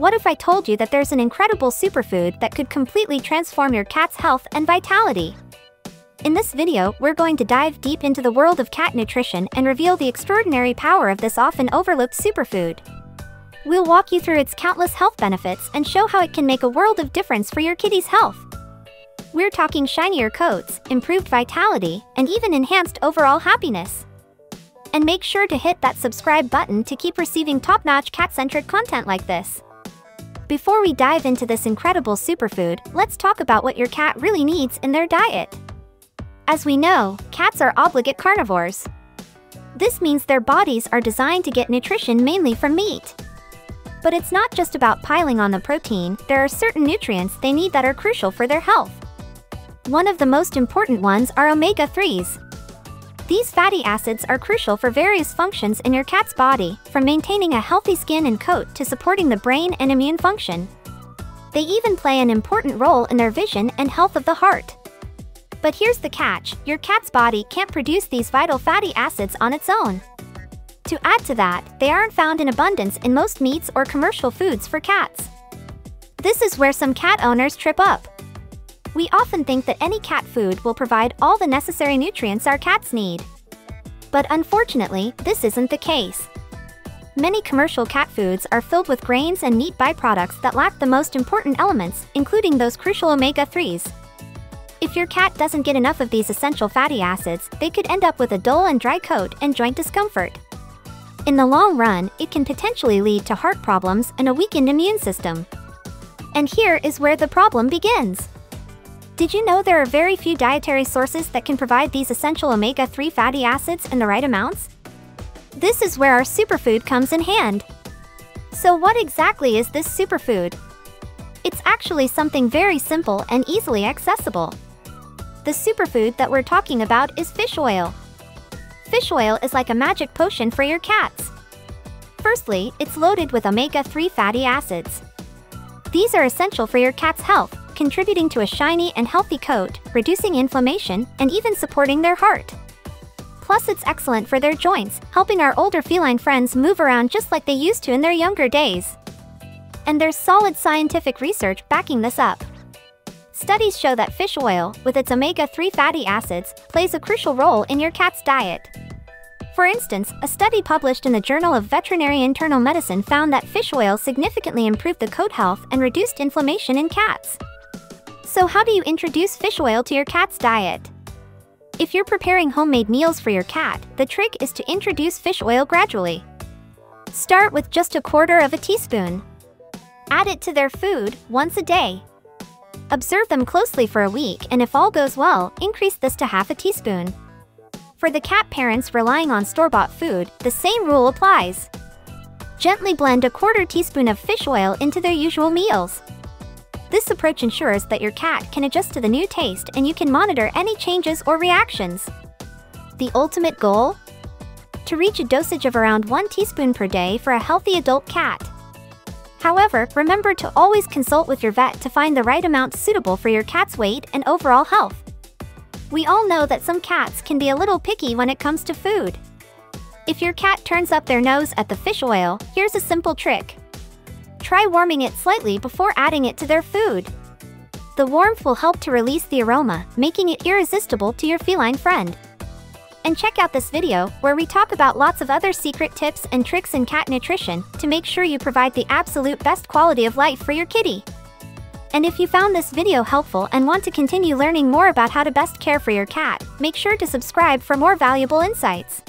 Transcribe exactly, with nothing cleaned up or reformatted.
What if I told you that there's an incredible superfood that could completely transform your cat's health and vitality? In this video, we're going to dive deep into the world of cat nutrition and reveal the extraordinary power of this often overlooked superfood. We'll walk you through its countless health benefits and show how it can make a world of difference for your kitty's health. We're talking shinier coats, improved vitality, and even enhanced overall happiness. And make sure to hit that subscribe button to keep receiving top-notch cat-centric content like this. Before we dive into this incredible superfood, let's talk about what your cat really needs in their diet. As we know, cats are obligate carnivores. This means their bodies are designed to get nutrition mainly from meat. But it's not just about piling on the protein, there are certain nutrients they need that are crucial for their health. One of the most important ones are omega threes. These fatty acids are crucial for various functions in your cat's body, from maintaining a healthy skin and coat to supporting the brain and immune function. They even play an important role in their vision and health of the heart. But here's the catch, your cat's body can't produce these vital fatty acids on its own. To add to that, they aren't found in abundance in most meats or commercial foods for cats. This is where some cat owners trip up. We often think that any cat food will provide all the necessary nutrients our cats need. But unfortunately, this isn't the case. Many commercial cat foods are filled with grains and meat byproducts that lack the most important elements, including those crucial omega threes. If your cat doesn't get enough of these essential fatty acids, they could end up with a dull and dry coat and joint discomfort. In the long run, it can potentially lead to heart problems and a weakened immune system. And here is where the problem begins. Did you know there are very few dietary sources that can provide these essential omega three fatty acids in the right amounts? This is where our superfood comes in hand. So what exactly is this superfood? It's actually something very simple and easily accessible. The superfood that we're talking about is fish oil. Fish oil is like a magic potion for your cats. Firstly, it's loaded with omega three fatty acids. These are essential for your cat's health, contributing to a shiny and healthy coat, reducing inflammation, and even supporting their heart. Plus, it's excellent for their joints, helping our older feline friends move around just like they used to in their younger days. And there's solid scientific research backing this up. Studies show that fish oil, with its omega three fatty acids, plays a crucial role in your cat's diet. For instance, a study published in the Journal of Veterinary Internal Medicine found that fish oil significantly improved the coat health and reduced inflammation in cats. So how do you introduce fish oil to your cat's diet? If you're preparing homemade meals for your cat, the trick is to introduce fish oil gradually. Start with just a quarter of a teaspoon. Add it to their food once a day. Observe them closely for a week, and if all goes well, increase this to half a teaspoon. For the cat parents relying on store-bought food, the same rule applies. Gently blend a quarter teaspoon of fish oil into their usual meals. This approach ensures that your cat can adjust to the new taste and you can monitor any changes or reactions. The ultimate goal? To reach a dosage of around one teaspoon per day for a healthy adult cat. However, remember to always consult with your vet to find the right amount suitable for your cat's weight and overall health. We all know that some cats can be a little picky when it comes to food. If your cat turns up their nose at the fish oil, here's a simple trick. Try warming it slightly before adding it to their food. The warmth will help to release the aroma, making it irresistible to your feline friend. And check out this video, where we talk about lots of other secret tips and tricks in cat nutrition to make sure you provide the absolute best quality of life for your kitty. And if you found this video helpful and want to continue learning more about how to best care for your cat, make sure to subscribe for more valuable insights.